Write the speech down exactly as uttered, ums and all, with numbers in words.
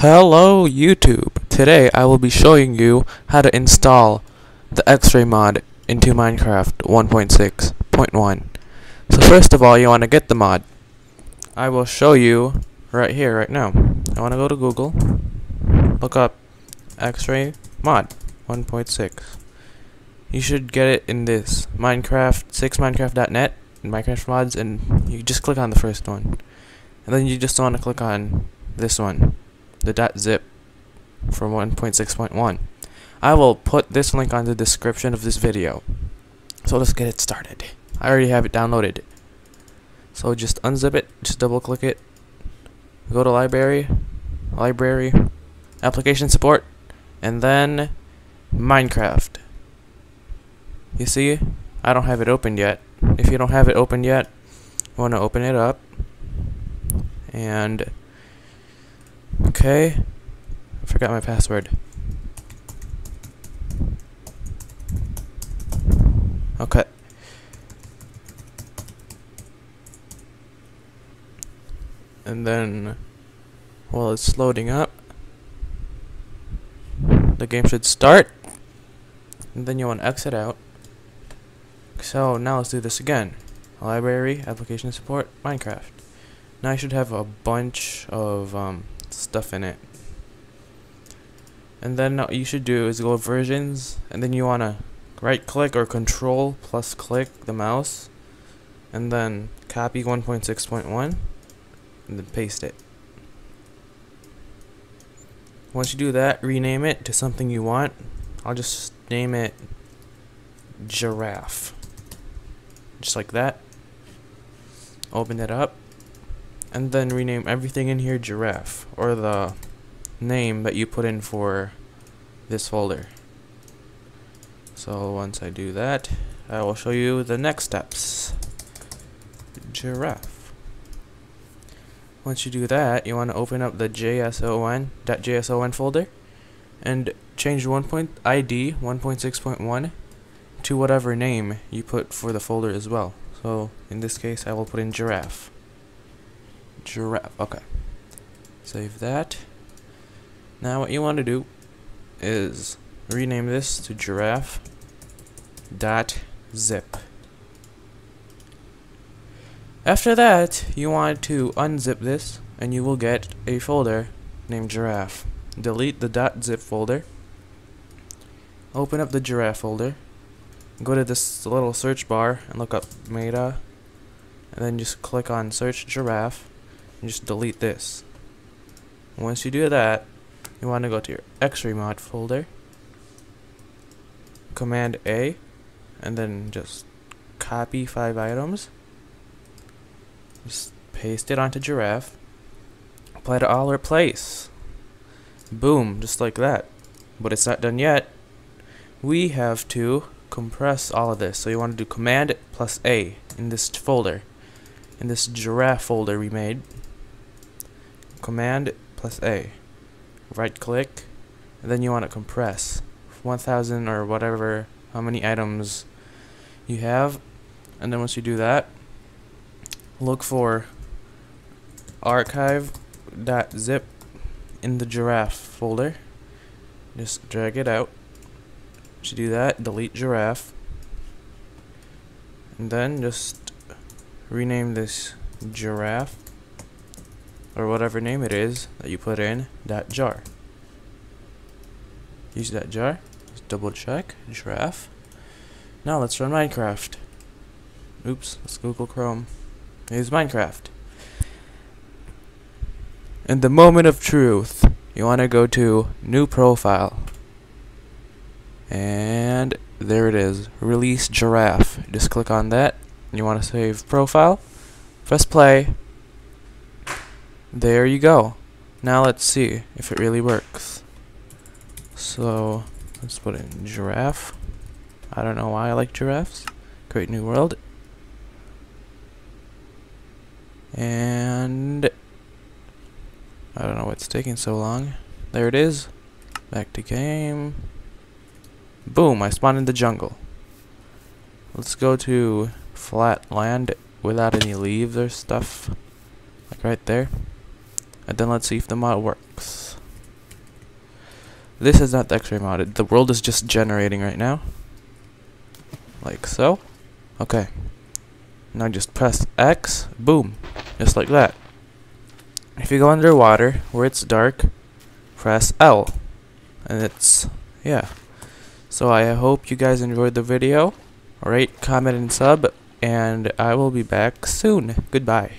Hello YouTube! Today I will be showing you how to install the X ray mod into Minecraft one point six point one. So first of all, you want to get the mod. I will show you right here, right now. I want to go to Google, look up X ray mod one point six. You should get it in this, Minecraft six minecraft dot net, and Minecraft mods, and you just click on the first one. And then you just want to click on this one, the .zip from one point six point one. I will put this link on the description of this video. So let's get it started. I already have it downloaded. So just unzip it, just double click it, go to library, library, application support, and then Minecraft. You see, I don't have it opened yet. If you don't have it opened yet, you want to open it up, and okay, I forgot my password. Okay. And then, while it's loading up, the game should start. And then you want to exit out. So now let's do this again. Library, application support, Minecraft. Now I should have a bunch of um, stuff in it, and then what you should do is go versions, and then you want to right click or control plus click the mouse, and then copy one point six point one, and then paste it. Once you do that, rename it to something you want. I'll just name it Giraffe, just like that. Open it up, and then rename everything in here Giraffe, or the name that you put in for this folder. So once I do that, I will show you the next steps. Giraffe. Once you do that, you want to open up the J S O N dot J S O N folder and change one point I D one point six point one to whatever name you put for the folder as well. So in this case, I will put in Giraffe. Giraffe. Okay. Save that. Now what you want to do is rename this to giraffe dot zip. After that, you want to unzip this, and you will get a folder named Giraffe. Delete the .zip folder. Open up the Giraffe folder. Go to this little search bar and look up meta, and then just click on search Giraffe. And just delete this. Once you do that, you want to go to your X ray mod folder, command A, and then just copy five items, just paste it onto Giraffe, apply to all, replace, boom, just like that. But it's not done yet. We have to compress all of this, so you want to do command plus A in this folder, in this Giraffe folder we made. Command plus A, right click, and then you want to compress one thousand or whatever, how many items you have. And then once you do that, look for archive dot zip in the Giraffe folder, just drag it out. Once you do that, delete Giraffe, and then just rename this Giraffe, or whatever name it is that you put in, dot jar. Use that jar. Let's double check Giraffe. Now let's run Minecraft. Oops, let's Google Chrome. Here's Minecraft. In the moment of truth, you want to go to new profile, and there it is. Release Giraffe. Just click on that. You want to save profile. Press play. There you go. Now let's see if it really works. So let's put in Giraffe. I don't know why I like giraffes. Great New World. And I don't know what's taking so long. There it is. Back to game. Boom, I spawned in the jungle. Let's go to flat land without any leaves or stuff, like right there. And then let's see if the mod works. This is not the X ray mod. The world is just generating right now. Like so. Okay. Now just press X. Boom. Just like that. If you go underwater, where it's dark, press L. And it's... yeah. So I hope you guys enjoyed the video. Rate, comment, and sub. And I will be back soon. Goodbye.